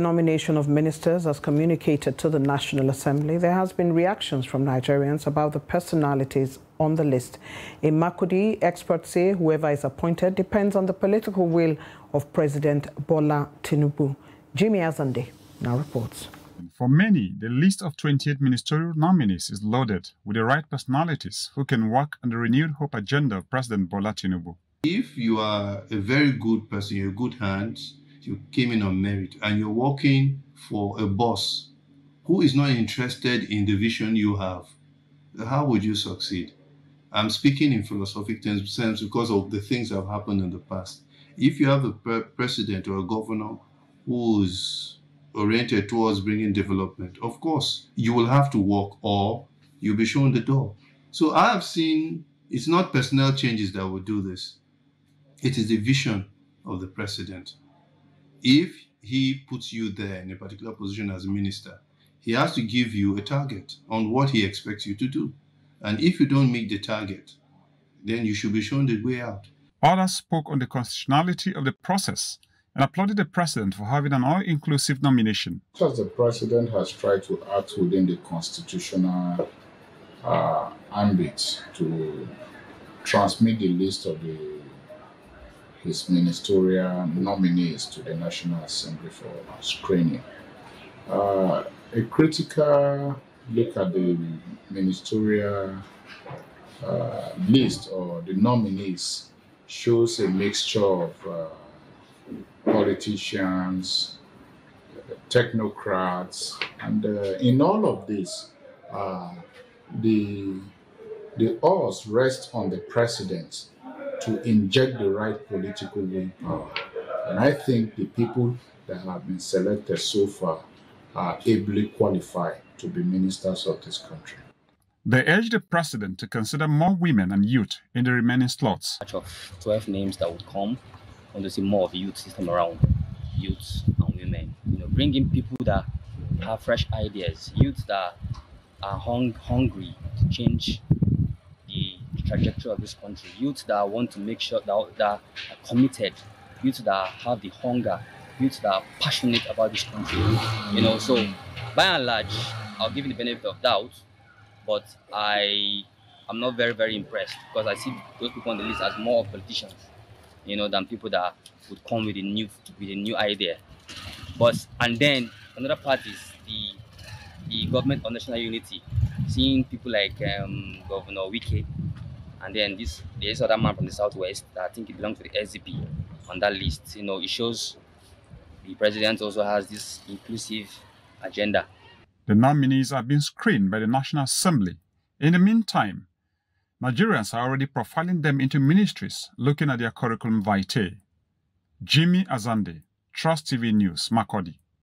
The nomination of ministers as communicated to the National Assembly, there has been reactions from Nigerians about the personalities on the list. In Makurdi, experts say whoever is appointed depends on the political will of President Bola Tinubu. Jimmy Azande now reports. For many, the list of 28 ministerial nominees is loaded with the right personalities who can work on the renewed hope agenda of President Bola Tinubu. If you are a very good person, you're in good hands, you came in on merit and you're working for a boss who is not interested in the vision you have, how would you succeed? I'm speaking in philosophic terms because of the things that have happened in the past. If you have a president or a governor who's oriented towards bringing development, of course, you will have to work or you'll be shown the door. So I have seen it's not personnel changes that will do this. It is the vision of the president. If he puts you there in a particular position as a minister, he has to give you a target on what he expects you to do. And if you don't meet the target, then you should be shown the way out. Others spoke on the constitutionality of the process and applauded the president for having an all-inclusive nomination. As the president has tried to act within the constitutional ambit to transmit the list of his ministerial nominees to the National Assembly for screening. A critical look at the ministerial list or the nominees shows a mixture of politicians, technocrats, and in all of this, the odds rest on the president to inject the right political willpower. And I think the people that have been selected so far are ably qualified to be ministers of this country. They urged the president to consider more women and youth in the remaining slots. Of 12 names that would come, I want to see more of the youth system around, youth and women. You know, bringing people that have fresh ideas, youth that are hungry to change trajectory of this country, youth that want to make sure that are committed, youth that have the hunger, youth that are passionate about this country, you know. So by and large, I'll give you the benefit of doubt, but I'm not very, very impressed, because I see those people on the list as more politicians, you know, than people that would come with a new idea. But and then another part is the government on national unity, seeing people like Governor Wike. And then there's other man from the southwest that I think it belongs to the SDP on that list. You know, it shows the president also has this inclusive agenda. The nominees are being screened by the National Assembly. In the meantime, Nigerians are already profiling them into ministries, looking at their curriculum vitae. Jimmy Azande, Trust TV News, Makurdi.